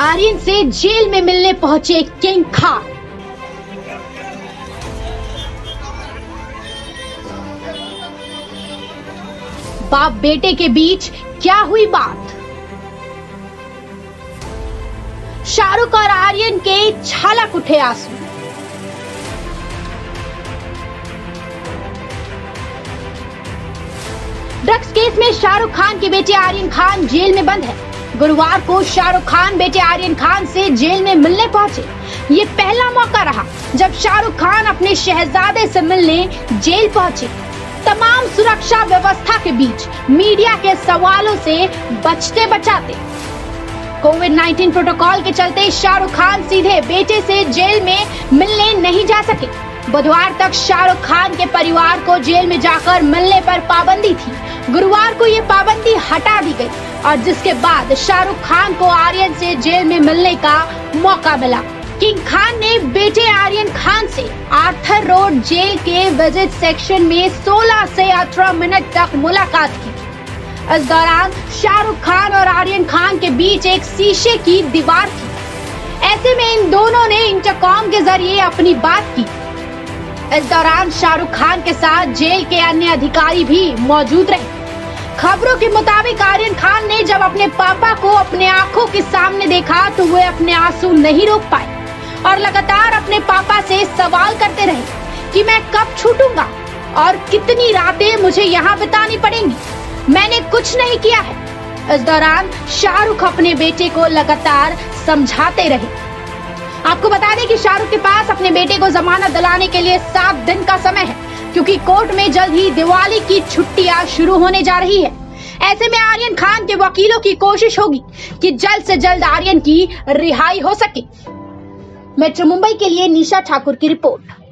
आर्यन से जेल में मिलने पहुंचे किंग खान। बाप बेटे के बीच क्या हुई बात? शाहरुख और आर्यन के छलक उठे आंसू। ड्रग्स केस में शाहरुख खान के बेटे आर्यन खान जेल में बंद है। गुरुवार को शाहरुख खान बेटे आर्यन खान से जेल में मिलने पहुंचे। ये पहला मौका रहा जब शाहरुख खान अपने शहजादे से मिलने जेल पहुंचे। तमाम सुरक्षा व्यवस्था के बीच मीडिया के सवालों से बचते बचाते कोविड-19 प्रोटोकॉल के चलते शाहरुख खान सीधे बेटे से जेल में मिलने नहीं जा सके। बुधवार तक शाहरुख खान के परिवार को जेल में जाकर मिलने पर पाबंदी थी। गुरुवार को ये पाबंदी हटा दी गई और जिसके बाद शाहरुख खान को आर्यन से जेल में मिलने का मौका मिला। किंग खान ने बेटे आर्यन खान से आर्थर रोड जेल के विजिट सेक्शन में 16 से 18 मिनट तक मुलाकात की। इस दौरान शाहरुख खान और आर्यन खान के बीच एक शीशे की दीवार थी। ऐसे में इन दोनों ने इंटरकॉम के जरिए अपनी बात की। इस दौरान शाहरुख खान के साथ जेल के अन्य अधिकारी भी मौजूद रहे। खबरों के मुताबिक आर्यन खान ने जब अपने पापा को अपने आंखों के सामने देखा तो वे अपने आंसू नहीं रोक पाए और लगातार अपने पापा से सवाल करते रहे कि मैं कब छूटूंगा और कितनी रातें मुझे यहाँ बितानी पड़ेंगी, मैंने कुछ नहीं किया है। इस दौरान शाहरुख अपने बेटे को लगातार समझाते रहे। आपको बता दें कि शाहरुख के पास अपने बेटे को जमानत दिलाने के लिए 7 दिन का समय है क्योंकि कोर्ट में जल्द ही दिवाली की छुट्टियां शुरू होने जा रही है। ऐसे में आर्यन खान के वकीलों की कोशिश होगी कि जल्द से जल्द आर्यन की रिहाई हो सके। मेट्रो मुंबई के लिए निशा ठाकुर की रिपोर्ट।